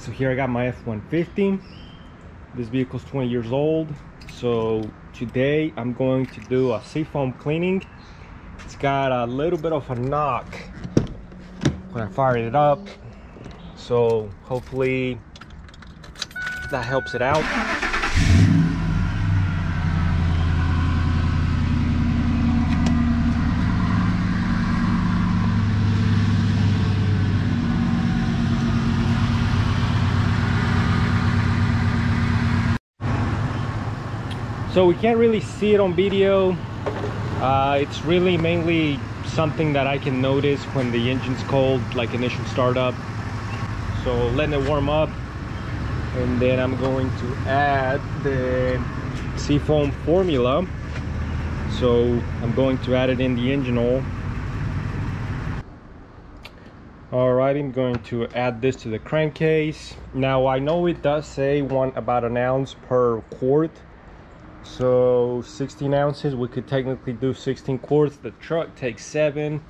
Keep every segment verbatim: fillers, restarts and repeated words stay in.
So here I got my F one fifty. This vehicle's twenty years old. So today I'm going to do a seafoam cleaning. It's got a little bit of a knock when I fired it up, so hopefully that helps it out. So we can't really see it on video. Uh, it's really mainly something that I can notice when the engine's cold, like initial startup. So letting it warm up, and then I'm going to add the seafoam formula. So I'm going to add it in the engine oil. Alright, I'm going to add this to the crankcase. Now I know it does say one about an ounce per quart. So sixteen ounces, we could technically do sixteen quarts. The truck takes seven.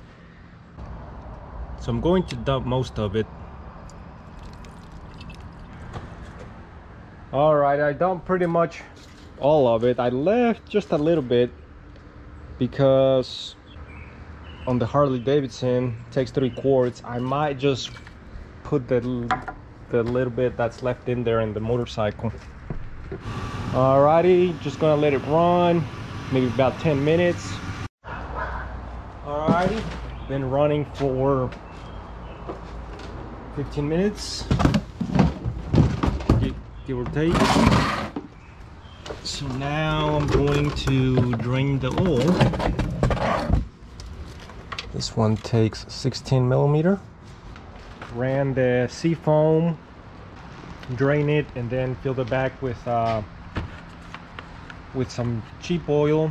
So I'm going to dump most of it. All right, I dumped pretty much all of it. I left just a little bit because on the Harley-Davidson it takes three quarts. I might just put the, the little bit that's left in there in the motorcycle. Alrighty, just gonna let it run maybe about ten minutes. Alrighty, been running for fifteen minutes, give, give or take. So now I'm going to drain the oil. This one takes sixteen millimeter. Ran the seafoam, drain it, and then fill the back with uh, with some cheap oil,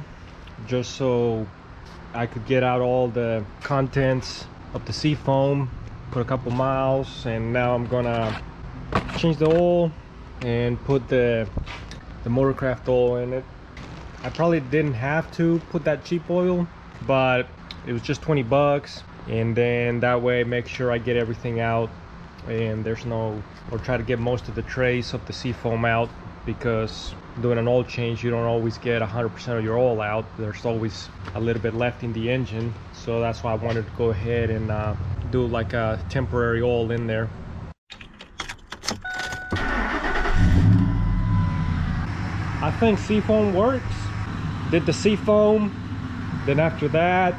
just so I could get out all the contents of the seafoam. Put a couple miles, and now I'm gonna change the oil and put the the Motorcraft oil in it. I probably didn't have to put that cheap oil, but it was just twenty bucks, and then that way make sure I get everything out and there's no, or try to get most of the trace of the seafoam out, because doing an oil change you don't always get one hundred percent of your oil out. There's always a little bit left in the engine, so that's why I wanted to go ahead and uh, do like a temporary oil in there. I think seafoam works. Did the seafoam, then after that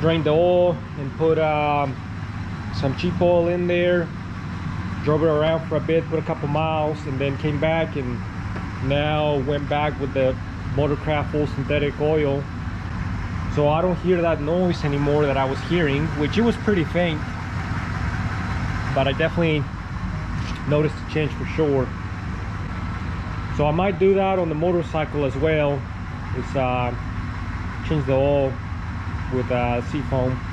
drained the oil and put um, some cheap oil in there, drove it around for a bit, put a couple miles, and then came back and now went back with the Motorcraft full synthetic oil. So I don't hear that noise anymore that I was hearing, which it was pretty faint, but I definitely noticed the change for sure. So I might do that on the motorcycle as well, is uh, change the oil with uh, seafoam.